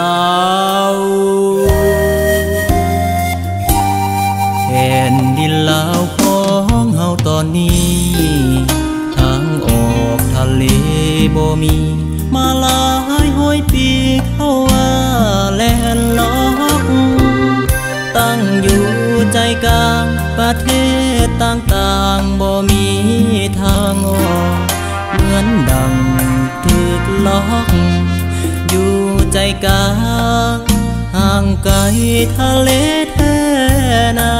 ล่าแผ่นดินลาวของเฮาตอนนี้ทางออกทะเลบ่มีมาหลายห้อยปีเข้าว่าแลนล็อกตั้งอยู่ใจกลางประเทศต่างๆบ่มีทางออกเหมือนดังถูกล็อกอยู่ใจกลางห่างไกลทะเลแท้นา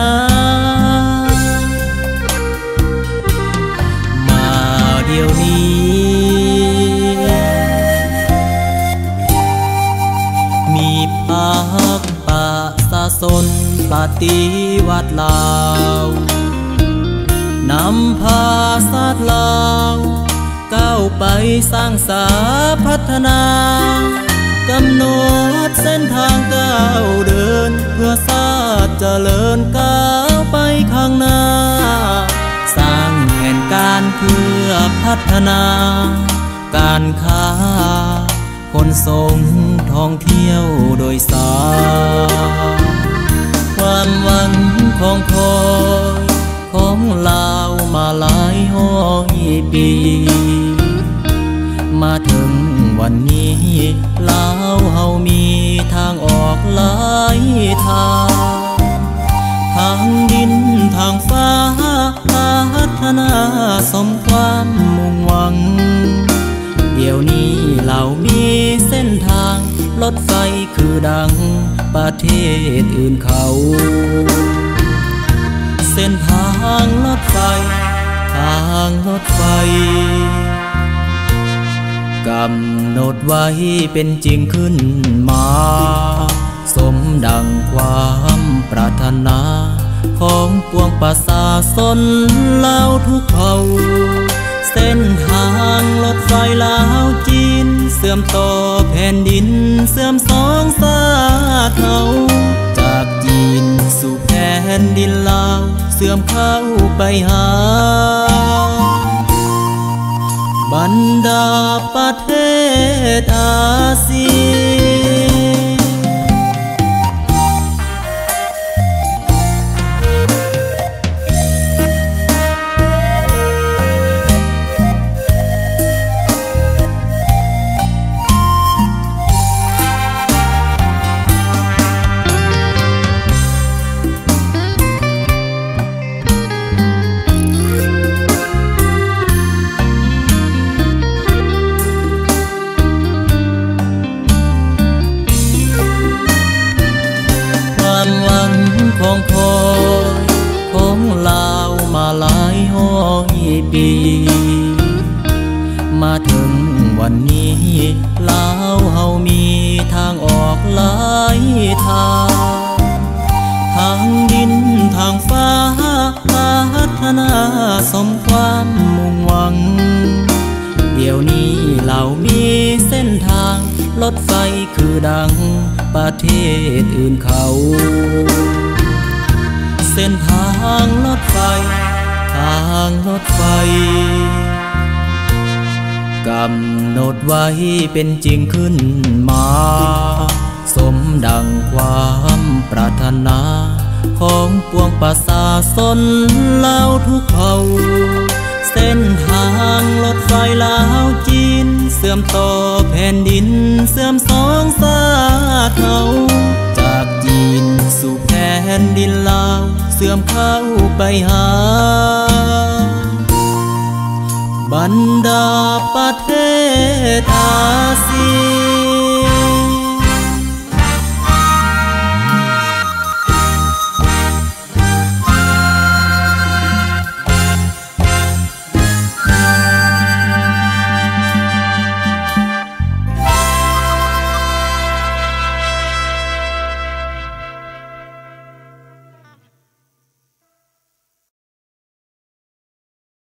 มาเดี๋ยวนี้มีพรรคประชาชนปฏิวัติลาวนำพาชาติลาวก้าวไปสร้างสาพัฒนากำหนดเส้นทางก้าวเดินเพื่อชาติเจริญก้าวไปข้างหน้าสร้างแผนการเพื่อพัฒนาการค้าคนส่งท่องเที่ยวโดยสารความหวังของคอยของลาวมาหลายห้อยปีมาถึงวันนี้ลาวเฮามีทางออกหลายทางทางดินทางฟ้าพัฒนาสมความมุ่งหวังเดี๋ยวนี้เรามีเส้นทางรถไฟคือดังประเทศอื่นเขาเส้นทางรถไฟทางรถไฟกำหนดไว้เป็นจริงขึ้นมาสมดังความปรารถนาของปวงประชาชนลาวทุกเผ่าเส้นทางรถไฟลาวจีนเสื่อมต่อแผ่นดินเสื่อมสองสาเทาจากจีนสู่แผ่นดินลาวเสื่อมเข้าไปหาบรรดาประเทศอาเซียนมาถึงวันนี้ลาวเฮามีทางออกหลายทางทางดินทางฟ้าพัฒนาสมความมุ่งหวังเดี๋ยวนี้เรามีเส้นทางรถไฟคือดังประเทศอื่นเขาเส้นทางรถไฟทางรถไฟกำหนดไว้เป็นจริงขึ้นมาสมดังความปรารถนาของปวงประชาชนลาวทุกเผ่าเส้นทางรถไฟลาวจีนเสื่อมต่อแผ่นดินเสื่อมสองสาเทาจากจีนสู่แผ่นดินลาวเสื่อมเข้าไปหาบรรดาประเทศอาเซียน